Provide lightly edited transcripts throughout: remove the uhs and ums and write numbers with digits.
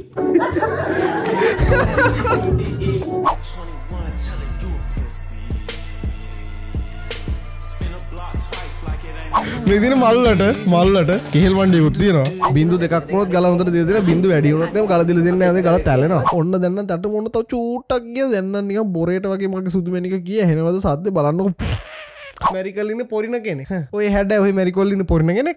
21 telling you a pussy. Spin a block twice like it ain't. Breathing mallata. Kill one dude, you know. Bindu the cockroach, Galantra, Bindu, and you know, Galadil, and they got a talent. Under then, and that one to two tuggers and near Boreta, Sudumanica, and another Sat the Balano. Miracle in the pouring again. We had a miracle in the pouring again.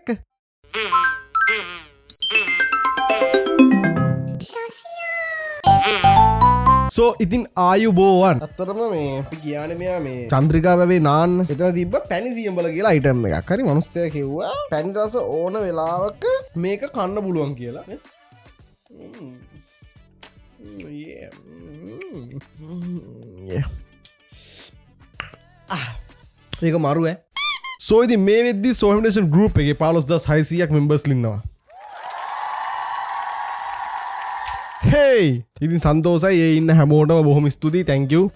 So, itin ayubowan. Attarama me, giyane meya me. Chandrika babe nan. Itana dibba panisium bala kiyala item ekak. Hari manussya kiwwa panirasa ona welawaka meka kanna buluwan kiyala. Yeah. Yeah. Ah. Meka maru e. So, itin me weddi sohimdation group ekak 15600ක් members linnawa. Hey! This is Santosa. This is Hamoda. Thank you.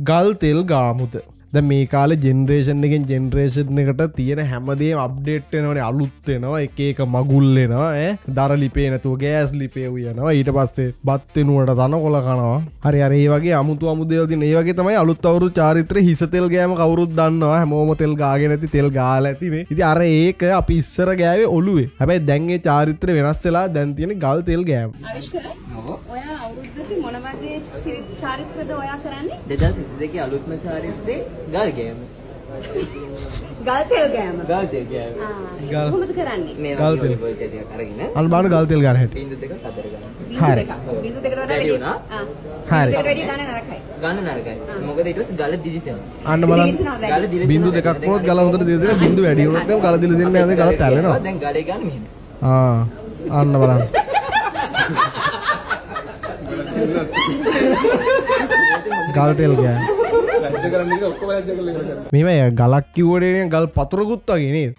Galtil Gamut. The Mekala generation again, generation negata, the Hamadi update and Alutena, a cake of Magulena, eh? Daralipe, to gas lipe, we know, eat a baste, Batin Vatano, Colacano, Hariavagi, Amutu Amudeo, the Nevagata, Alutaru Charitri, his tail game, Aurudano, Hamomotel Gaganati, Tel Galati, the Arake, a piece of Gavi, Olu, Abbey Dange Charitri, Venastella, then the Gal tail game. Girl game. Girl tail game. Girl tail game. Girl tail game. Mima Galaki would in Gal Patrogutta in it.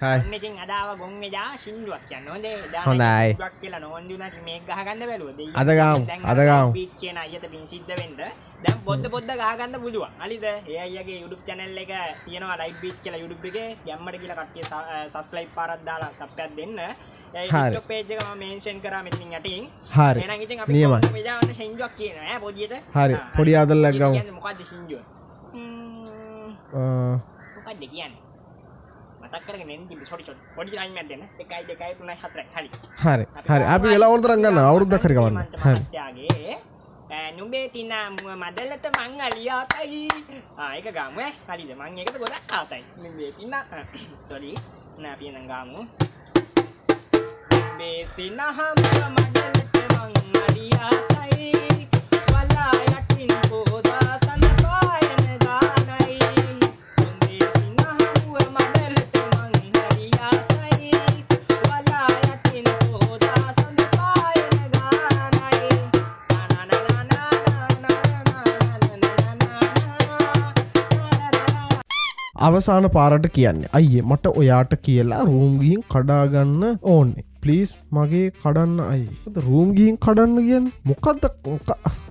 Hi. Making Adawa Gongeda, Sindua, Canone, Honai, Kilano, do not make Gagan the Velu. Other week can I yet been sit the window? Then both the Gagan the Budu, Ali the Yagi YouTube channel like a you know, I beat Kila Udubig, Yamakila subscribe Paradala, Sapta dinner. Hari. Hari. Podi other leg. What did I mean? The guy from my hat rack. Harry, I will allow the Rangan out of the Karavan. And you bet in a Madela Manga Liatai. I can go away. I did the manga go outside. Sorry, Napian and Gamu. Basinaham, Madela Mangalia Sai, Walaya Kinko. අවසාන පාරට කියන්නේ අයියේ මට ඔයාට කියලා room ගිහින් කඩා ගන්න ඕනේ ප්ලීස් මගේ කඩන්න අයියේ රූම් ගිහින් කඩන්න කියන්නේ මොකද්ද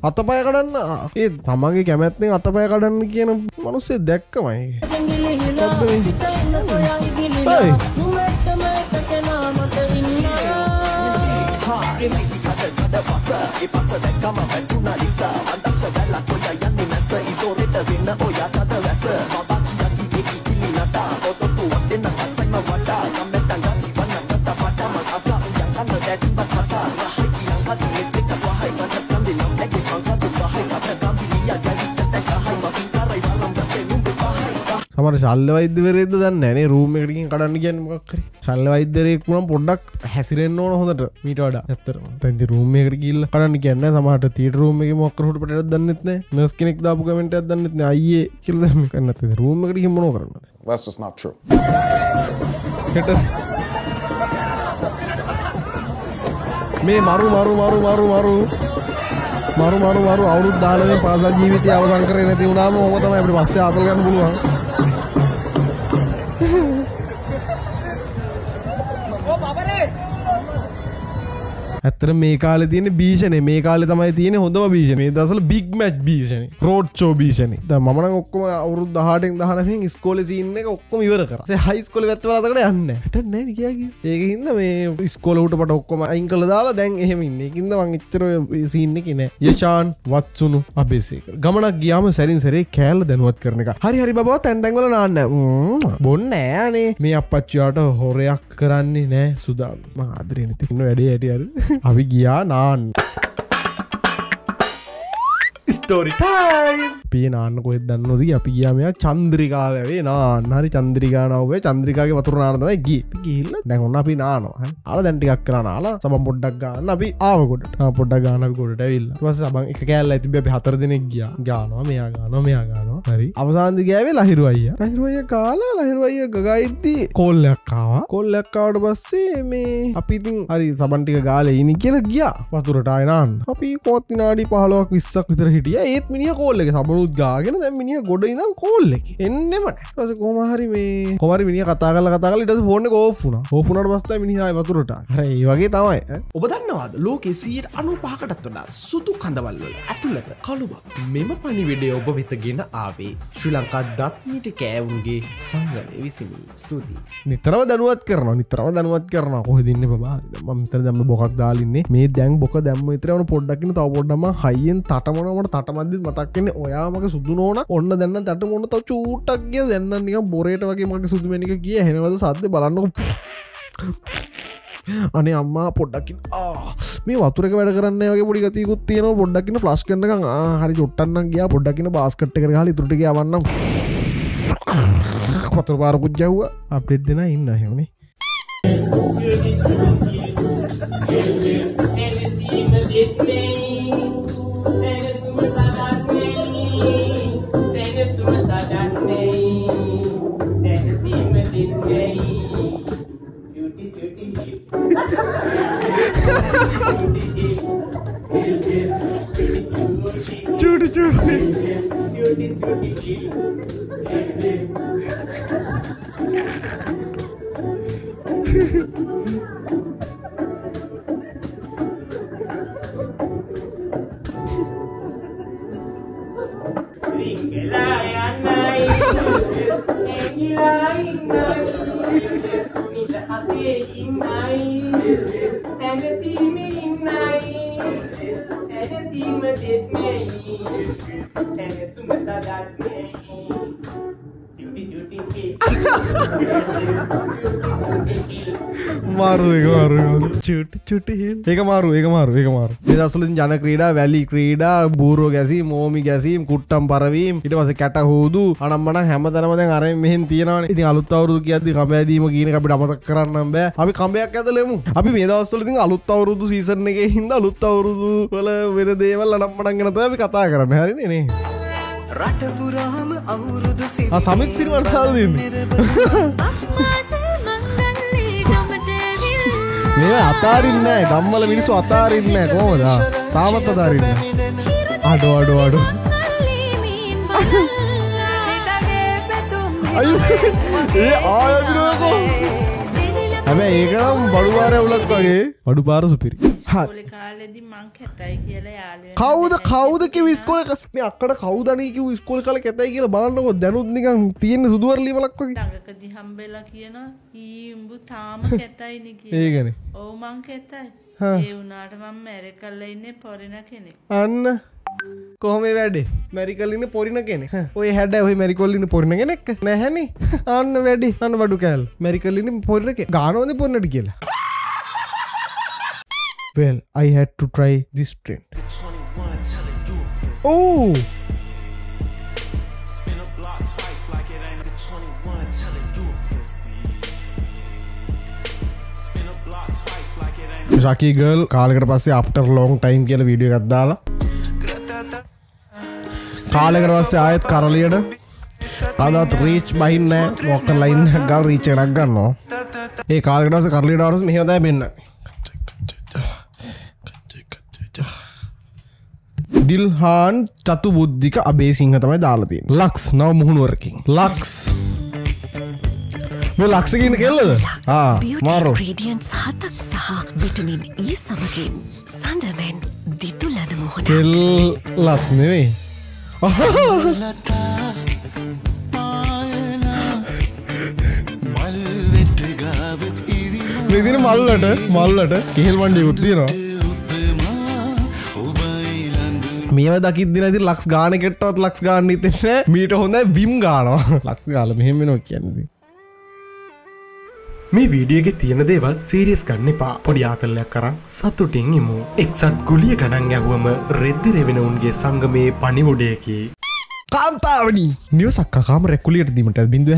අතපය කඩන්න ඒ තමන්ගේ කැමැත්තෙන් අතපය කඩන්න කියන මිනිස්සේ දැක්කමයි Samar Shalvaid Veredu than any room making Kadangan Wakri. Shalvaid the Rekum product has written on the meter. Then the room maker kill Kadangan, Samar theatre room making Mokrut better than it, Nuskinik the Abgaminted than it, I kill them. Room making him over. That's just not true. Me maru maru maru maru maru maru maru maru avurud 10 nen පාසල් ජීවිතය අවසන් කරේ නැති වුණාම ඔහොම තමයි අපිට පස්සේ ආසල් ගන්න පුළුවන්. ඇත්තට මේ කාලේ තියෙන බීෂණේ මේ කාලේ තමයි තියෙන හොඳම බීෂණේ. මේ දවස්වල big match බීෂණේ, road show බීෂණේ. දැන් මම නම් ඔක්කොම අවුරුදු 18න් 19න් ඉස්කෝලේ සීන් එක ඔක්කොම ඉවර කරා. ඒ හයි ඉස්කෝලේ වැත්ත වල අතකට යන්නේ නැහැ. හිටන්නේ නැහැ නිකන්. ඒකින්ද මේ ඉස්කෝලේ උඩට ඔක්කොම අයින් කරලා දාලා දැන් එහෙම ඉන්නේ. ඒකින්ද මං ඉච්චර ඔය සීන් එකේ නැහැ. යෂාන් වත්සුණු අබේසේකර. ගමනක් ගියාම සැරින් සැරේ කෑල්ල දැනුවත් කරන එක. හරි හරි බබා තැන් තැන් වල නාන්නේ නැහැ. බොන්නේ නැහැ අනේ. මේ අප්පච්චියාට හොරයක් කරන්නේ නැහැ සුදාම. මං ආදරේ නැති ඉන්න වැඩේ ඇටි හරි. अभी गया नान स्टोरी टाइम पे नान को दन्नो दी अभी गया मैं चंद्रिका वे नान हरी चंद्रिका ना वे चंद्रिका के वतुर नान दवे गी गीला देखो ना अभी नान आला दंटी अक्करा ना आला सब पोड्डा गाना अभी आव कोड पोड्डा गाना भी कोड टाइल बस अब एक केला इति अभी हतर दिन गया गाना मैं आ गाना मैं आ गाना हरी अवसान दी गया वे लाहिरू आईया काला लाहिरू आईया गगाईती कोल लक्कावड बस मे अभी थिंग हरी सबन टिक गाले इनी केला गया वतुर टाइ नान अभी कोति नाडी 15ක් 20ක් විතර හිටියා ඒත් මිනිහා කෝල් එකේ සම ගාගෙන දැන් මිනිහා ගොඩ ඉඳන් කෝල් එකේ එන්නෙම නැහැ. ඊට පස්සේ කොහොම හරි මේ කොහොම හරි මිනිහා කතා කරලා ඊට පස්සේ ෆෝන් එක ඕෆ් වුණා. ඕෆ් වුණාට පස්සේ මිනිහා ආයෙ වතුරට ආවා. හරි ඒ වගේ තමයි. ඔබ දන්නවද ලෝකේ 95%කටත් වඩා සුදු කඳවල් වල ඇතුළත කළුබක්. මෙම පණිවිඩය ඔබ වෙතගෙන ආවේ ශ්‍රී ලංකා දත්මිට කෑවුන්ගේ සංගමයේ විසින්. ස්තුතියි. නිතරම දැනුවත් කරනවා. කොහෙද ඉන්නේ බබා? මම මෙතන දැම්ම බොකක් දාලා ඉන්නේ. මේ දැන් බොක දැම්ම විතර යන පොඩ්ඩක් ඉන්න තව පොඩ්ඩක් මම හයියෙන් තටමනවට තටමද්දිත් මතක් වෙන්නේ ඔයා මගේ සුදු නෝන ඔන්න දැන්න තට මොන තව චූටක් ගිය දැන්න නිකන් බොරේට වගේ මගේ සුදු මෙනික ගිය එහෙනවද සද්ද බලන්නකො අනේ අම්මා පොඩ්ඩක් ආ මේ වතුර එක වැඩ කරන්නේ නැහැ වගේ පොඩි ගතියකුත් තියෙනවා පොඩ්ඩක් ඉන්න ෆ්ලෂ් කරනකම් ආ හරි චොට්ටන්නම් ගියා පොඩ්ඩක් ඉන්න බාස්කට් එකට ගහලා ඉතුරුට ගියාවන්නම් වතුර බාරකුත් ගැහුවා අප්ඩේට් දෙනා ඉන්න එහෙමනේ मारू दिन जाना क्रीडा वैली क्रीडा बूरो गैसी मोमी गैसी कुट्टम परवीम इट वासे कैटा होदू अनमना हेमत अनमत अरे मेहन तीना इति आलुत्ता और किया दी खबे दी मगीन का बिडा मत करन नंबे अभी खबे क्या लेमु अभी मेदा वस्तुल दिन आलुत्ता और दू सीजन ने के हिंदा आलुत्ता और दू वाला मेरे देवल अनमना गन तो अभी कथा करन हरि ने रट पुराम अवरुद से हां समित सिरवर साल दिन මේ අතාරින්නේ නැහැ. ගම්වල මිනිස්සු අතාරින්නේ නැහැ. කොහොමද? තාමත් අතාරින්නේ නැහැ. අඩෝ. අයියෝ. ආයදිනකෝ. හැබැයි ඒක නම් බඩු පාරේ උලක් වගේ. බඩු පාර සුපිරි. ඉස්කෝලේ කාලේදී මං කැතයි කියලා යාළුවෙක්. කවුද කිව්ව ඉස්කෝලේ මේ අක්කට කවුද අනේ කිව්ව ඉස්කෝලේ කාලේ කැතයි කියලා බලන්නකො දැනුත් නිකන් තියෙන සුදුවර්ලි වලක් වගේ. ළඟකදී හම්බෙලා කියනවා ඊ උඹ තාම කැතයි නේ කියලා. ඒකනේ. ඔව් මං කැතයි. ඒ වුණාට මම ඇරකල්ලා ඉන්නේ පොරිණ කෙනෙක්. අන්න කොහොම වැඩේ? ඇරකල්ලා ඉන්නේ පොරිණ කෙනෙක්. ඔය හැඩ ඔය ඇරකල්ලා ඉන්නේ පොරිණ කෙනෙක් නැහැනේ. අන්න වැඩි. අන්න බඩු කෑල්ල. ඇරකල්ලා ඉන්නේ පොරිණ කෙනෙක්. ගානෝනේ පොරිණට කියලා. Well, I had to try this trend. Oh! Spin a block twice like it ain't the 21 telling you pussy. Spin a block twice like it ain't. Shaki girl, කාලකට පස්සේ after long time කියලා video එකක් දාලා. කාලකට පස්සේ ආයෙත් කරලියට අදත් reach බහින්න මොක line එකක් ගාලා රීච් එකක් ගන්නවා. ඒ කාර් එක දාලා කරලි ඩවර්ස් මෙහෙම තමයි බෙන්න. දිල්හාන් චතුබුද්ධික අබේසිංහ තමයි දාලා තියෙන්නේ. ලක්ස් නව මුහුණුවරකින්. ලක්ස් මේ ලක්ස් කියන කෙල්ලද? ආ මාරු. ඉන්ග්‍රීඩියන්ට්ස් 7ක් සහ විටමින් E සමගින් සඳවෙන් දිතුලන මොහොතක්. කෙල්ලක් නෙවෙයි. මේ දින මල්ලට කෙහෙල් වණ්ඩියකුත් තියෙනවා. මේව දකිද්දී නැති ලක්ස් ගාන කෙට්ටවත් ලක්ස් ගාන හිතෙන්නේ මීට හොඳයි විම් ගානවා ලක්ස් ගාලා මෙහෙම වෙනවා කියන්නේ මේ වීඩියෝ එකේ තියෙන දේවල් සීරියස් ගන්න එපා පොඩි ආතල්ලයක් අරන් සතුටින් ඉමු එක්සත් ගුලිය ගණන් යවුවම රෙද්ද රෙවෙන උන්ගේ සංගමේ පණිවුඩයකී කාන්තාවනි නිවස කකාම රෙකුලියට දීමට 0.78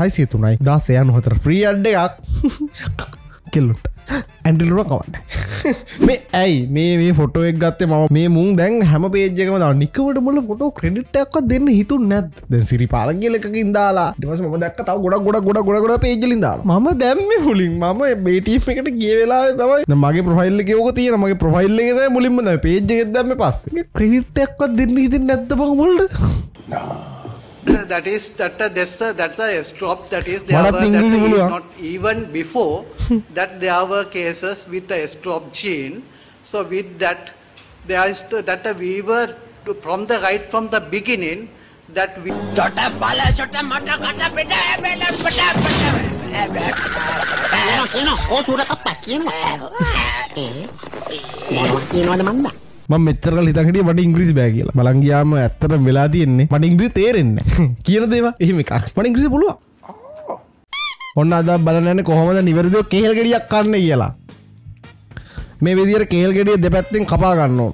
603 1694 ෆ්‍රී ඇඩ් එකක් කෙල්ලොට ඇන්ඩිලුර කවන්න මේ ඇයි මේ ෆොටෝ එක ගත්තේ මම මේ මුන් දැන් හැම page එකම දාන නිකවට මොළ ෆොටෝ ක්‍රෙඩිට් එකක්වත් දෙන්න හිතුන්නේ නැද්ද දැන් සිරිපාලගේ ලකකින් දාලා ඊට පස්සේ මම දැක්ක තව ගොඩක් page වලින් දාලා මම දැම්මේ මුලින් මම මේ ටීම් එකට ගිය වෙලාවේ තමයි දැන් මගේ profile එකේ ඕක තියෙනවා මගේ profile එකේ තමයි මුලින්ම දැම්මේ page එකෙන් දැම්මේ පස්සේ මේ ක්‍රෙඩිට් එකක්වත් දෙන්න හිතෙන්නේ නැද්ද බං මොළට That's a stop. That is not even before that there were cases with a stop gene. So with that, there is that we were from the right from the beginning that we. මම මෙච්චර කල් හිතන් හිටියේ මට ඉංග්‍රීසි බෑ කියලා. බලන් ගියාම ඇත්තටම වෙලා තියෙන්නේ මට ඉංග්‍රීසි තේරෙන්නේ නැහැ. කියන දේවා එහෙම එකක්. මට ඉංග්‍රීසි පුළුවන්. ඔන්න අද බලන්න යන්නේ කොහොමද නිවැරදිව කේල් ගෙඩියක් කන්නේ කියලා. මේ විදියට කේල් ගෙඩිය දෙපැත්තෙන් කපා ගන්න ඕන.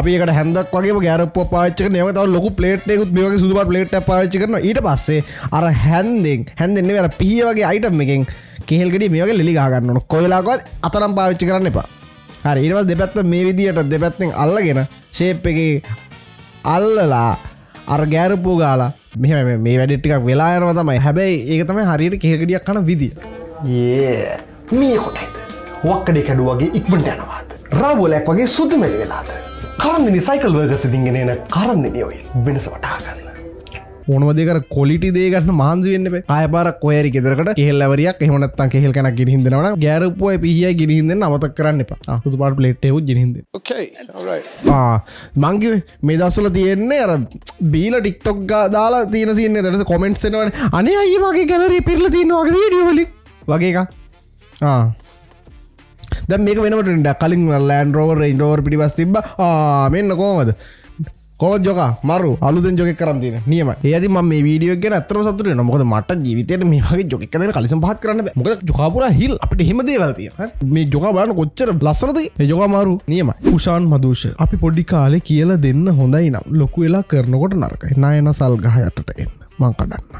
අපි ඒකට හැන්දක් වගේම ගෑරප්පුවක් පාවිච්චි කරනවා. ඒව තව ලොකු ප්ලේට් එකකුත් මේ වගේ සුදු පාට ප්ලේට් එකක් පාවිච්චි කරනවා. ඊට පස්සේ අර හැන්දෙන් නෙවෙයි අර පිහිය වගේ අයිටම් එකෙන් කේල් ගෙඩිය මේ වගේ ලෙලි ගහ ගන්න ඕන. කොයිලාකවත් අතරම් පාවිච්චි කරන්න එපා. හරි ඊට පස්සේ දෙපැත්ත මේ විදියට දෙපැත්තෙන් අල්ලගෙන ෂේප් එකේ අල්ලලා අර ගැරපුව ගාලා මෙහෙම මේ වැඩේ ටිකක් වෙලා යනවා තමයි. හැබැයි ඒක තමයි හරියට කේල් ගෙඩියක් කන විදිය. යේ මේ කොටයිද? වක්කඩේ කැඩුවා වගේ ඉක්මනට යනවාද? රාවුලක් වගේ සුදු මෙලි වෙලාද? කරන්දිනි සයිකල් වර්කර්ස් ඉදින්ගෙන එන කරන්දිනි ඔය වෙනස වටහා ගන්න. ඕනම දෙයක අර ක්වොලිටි දේ ගන්න මහන්සි වෙන්න එපා. ආය පාරක් කොහේරි ගෙදරකට කේල් ඇවරියක් එහෙම නැත්නම් කේල් කනක් ගිනිහින්දනවා නම් ගැරපුවයි පිහියයි ගිනිහින්දෙන්න අමතක කරන්න එපා. ආ සුදු පාට ප්ලේට් එකකුත් ගිනිහින්දෙන්න. Okay. All right. ආ මං කිව්වේ මේ දවස්වල තියෙන්නේ අර බීලා TikTok දාලා තියෙන සීන් එක. ඊට කොමෙන්ට්ස් එනවනේ. අනේ අයියේ මගේ ගැලරිය පිරලා තියෙනවා වගේ වීඩියෝ වලින්. වගේ එකක්. ආ දැන් මේක වෙනම ට්‍රෙන්ඩ් එකක්. කලින් ලෑන්ඩ් රෝවර් රේන්ජ් රෝවර් පිටිපස්ස තිබ්බා. ආ මෙන්න කොහමද? කොහොමද ජෝකා මරු අලුතෙන් ජෝකෙක් කරන් තියෙන නියමයි. ඒ ඇති මම මේ වීඩියෝ එක ගැන අත්‍තරම සතුටු වෙනවා. මොකද මට ජීවිතේට මේ වගේ ජෝක් එකක් දෙන්න කලිසම් පහත් කරන්න බෑ. මොකද ජෝකා පුරා හිල් අපිට එහෙම දේවල් තියෙනවා. හරි මේ ජෝකා බලන්න කොච්චර ලස්සනද? මේ ජෝකා මරු නියමයි. කුෂාන් මදුෂ අපි පොඩි කාලේ කියලා දෙන්න හොඳයි නම් ලොකු වෙලා කරනකොට නරකයි. නායන සල් ගහ යටට එන්න. මං කඩන්න.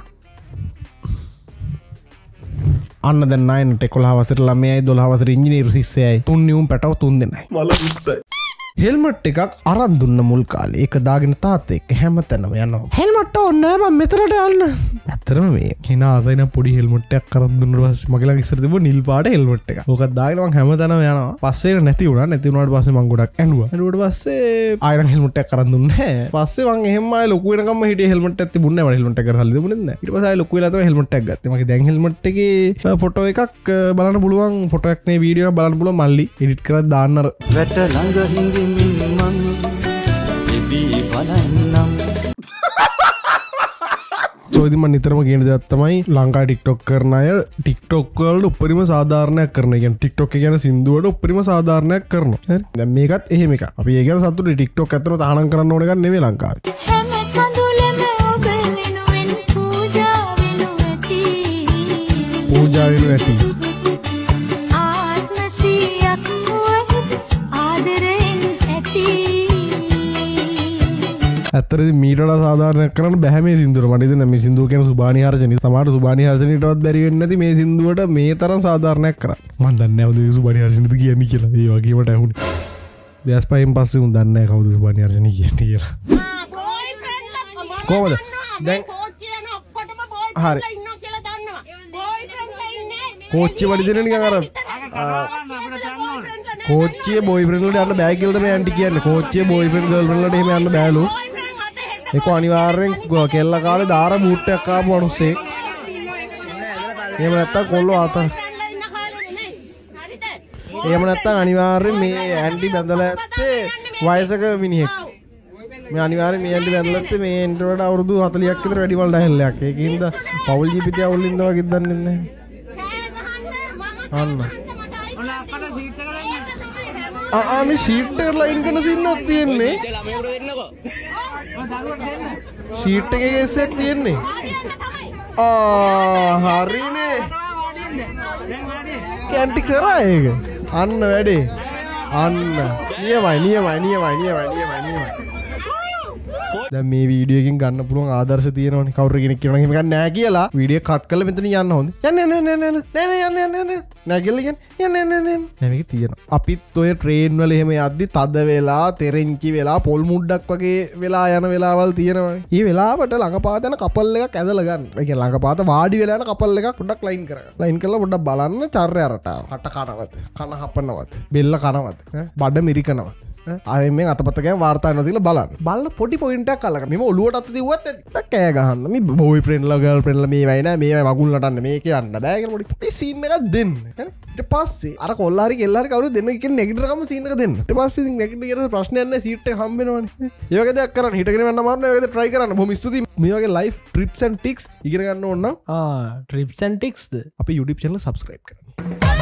අන්න දැන් නායනට 11 වසරේ ළමයයි 12 වසරේ ඉංජිනේරු ශිෂ්‍යයයි තුන් නියුම් පැටව තුන් දෙනයි. මල උත්තයි. හෙල්මට් එකක් අරන් දුන්න මුල් කාලේ ඒක දාගෙන තාත්තේ එක්ක හැමතැනම යනවා. හෙල්මට් ඕනේ මම මෙතනට යන්න. ඇත්තටම මේ කෙනා ආසයි නම් පොඩි හෙල්මට් එකක් අරන් දුන්නා පස්සේ මගේ ළඟ ඉස්සර තිබුණ නිල් පාට හෙල්මට් එකක්. ඕකත් දාගෙන මම හැමතැනම යනවා. පස්සේ ඒක නැති වුණා. නැති වුණාට පස්සේ මම ගොඩක් ඇඬුවා. ඇඬුවට පස්සේ ආයෙත් හෙල්මට් එකක් අරන් දුන්නේ නැහැ. පස්සේ මම එහෙම ආයෙ ලොකු වෙනකම්ම හිටියේ හෙල්මට් එකක් තිබුණේ නැහැ. මම හෙල්මට් එකකට සල්ලි දෙමුනේ නැහැ. ඊට පස්සේ ආයෙ ලොකු වෙලා තමයි හෙල්මට් එකක් ගත්තේ. මගේ දැන් හෙල්මට් එකේ ෆොටෝ එකක් බලන්න පුළුවන්. ෆොටෝ එකක් නේ වීඩියෝ එකක් බලන්න පුළුවන්. මල්ලි එඩිට් කරලා දාන්න අර වැට ළඟ හිඟි චෝදිම නිතරම කියන දේ තමයි ලංකා ටික්ටොක් කරන අය ටික්ටොක් වල උපරිම සාධාරණයක් කරන. ඒ කියන්නේ ටික්ටොක් කියන සින්දුවට උපරිම සාධාරණයක් කරනවා. හරි. දැන් මේකත් එහෙම එකක්. අපි ඒ කියන සතුටු ටික්ටොක් ඇත්තටම තහනම් කරන්න ඕන එකක් නෙවෙයි ලංකාවේ. පූජා වෙනු ඇති. ඇත්තටම මීට වඩා සාධාරණයක් කරන්න බෑ මේ සින්දුවට. මට හිතෙනවා මේ සින්දුව කියන සුභානි හර්ෂණි. සමහර සුභානි හර්ෂණිටවත් බැරි වෙන්නේ නැති මේ සින්දුවට මේ තරම් සාධාරණයක් කරන්න. මම දන්නේ නැහැ ඔය සුභානි හර්ෂණිද කියන්නේ කියලා. ඒ වගේම මට ඇහුනේ. දැස් පහෙන් පස්සේ මම දන්නේ නැහැ කවුද සුභානි හර්ෂණි කියන්නේ කියලා. කොහොමද? දැන් කෝච් කියන ඔක්කොට hari coach badidinen ngara coach boyfriend ලා යන්න බෑ කියලා තමයි ඇන්ටි කියන්නේ coach boyfriend girlfriend ලාට එහෙම යන්න බෑලු ඒක අනිවාර්යෙන් කෙල්ල කාලේ දාර බූට් එකක් ආපු මිනිස්සේ එහෙම නැත්තම් කොල්ලෝ ආතන එහෙම නැත්තම් අනිවාර්යෙන් මේ ඇන්ටි බඳලා ඇත්තේ වයසක මිනිහෙක් මේ අනිවාර්යෙන් මේ ඇන්ටි බඳලා ඇත්තේ මේ ඇන්ටරට අවුරුදු 40ක් විතර වැඩි වල ඩහල්ලයක් ඒකින්ද පවුල් ජීවිතය අවුල් ඉඳ වගේ දන්නේ නැහැ Anna. Ah, me sheeter line करने से इन्ना तीन नहीं. Sheeter के कैसे तीन नहीं? Ah, Hari ने कैंटी करा है क्या? Anna वैडे. Anna. नहीं है भाई. मैं वीडियो किंग करना पुलों आधार से तीन होने काउंटर किने किरण की मेरा नैगी अला वीडियो काट कल में तो नहीं जानना होने याने Naggeligan, Nami Tian. Apit to a train will him at the Tadavela, Terenki Vela, Polmudak Pake, Villa and Villa Valtiana. He will have a Langapat and a couple like a Cadalagan. Like a Langapat, Vadi Villa and a couple like a Kudak line color. Line color with a balan, Charrata, Hatakanavat, Kanahapanavat, Billa Kanavat, Badamirikanavat. I mean, at the Patagan, Varta and Azila Balan. Bala potty point color. Mimo, loot at the what the Kagahan, me boyfriend, girlfriend, me, Magulatan, make and the bag and what is seen at din. The past, Aracolari, Larka, then we can negative come seen again. The past is negative, Prashna, and seat Humbin. You get the current hit again and a man, the trigger and homies to the Mioga life, trips and ticks. You get a no, no? Ah, trips and ticks. Up a YouTube channel, subscribe.